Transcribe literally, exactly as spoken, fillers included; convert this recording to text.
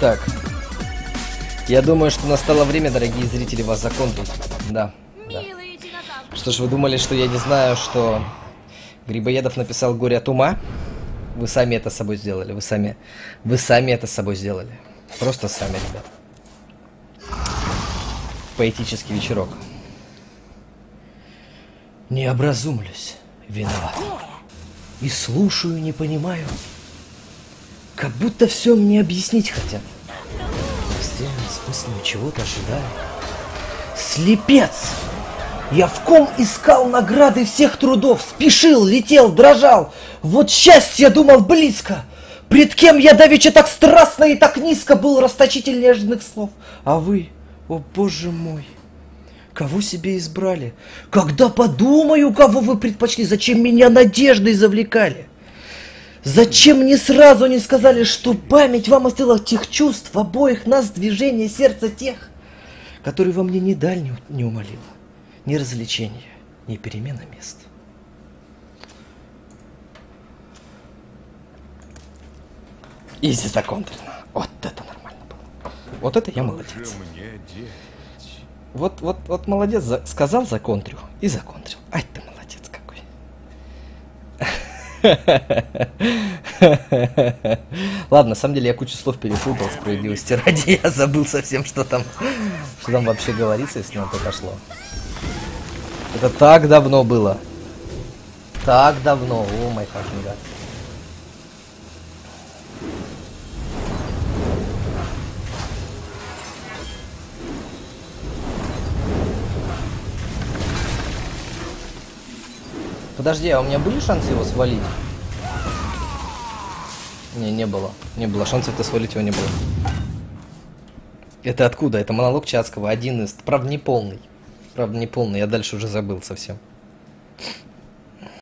Так. Так. Я думаю, что настало время, дорогие зрители, вас закончить. Да. Да. Что ж, вы думали, что я не знаю, что Грибоедов написал «Горе от ума»? Вы сами это с собой сделали. Вы сами, вы сами это с собой сделали. Просто сами, ребят. Поэтический вечерок. Не образумлюсь, виноват. И слушаю, не понимаю. Как будто все мне объяснить хотят. Постельным смыслом чего-то ожидаю. Слепец! Я в ком искал награды всех трудов. Спешил, летел, дрожал. Вот счастье думал близко. Пред кем я давеча так страстно и так низко был расточитель нежных слов. А вы, о боже мой, кого себе избрали? Когда подумаю, кого вы предпочли, зачем меня надеждой завлекали? Зачем мне сразу не сказали, что память вам остыла тех чувств, обоих нас движение сердца тех, которые во мне ни даль не умолила, ни развлечения, ни перемена мест. Изи законтрено. Вот это нормально было. Вот это я молодец. Вот, вот, вот молодец, за... сказал законтрю и законтрил. Ай, ты молодец какой. Ладно, на самом деле я кучу слов перепутал, справедливости ради. Я забыл совсем, что там, что там вообще говорится, если нам только шло. Это так давно было. Так давно. О, мой fucking god. Подожди, а у меня были шансы его свалить? Не, не было. Не было. Шансов это свалить его не было. Это откуда? Это монолог Чацкого. Один из... Правда, не полный. Правда, не полный. Я дальше уже забыл совсем.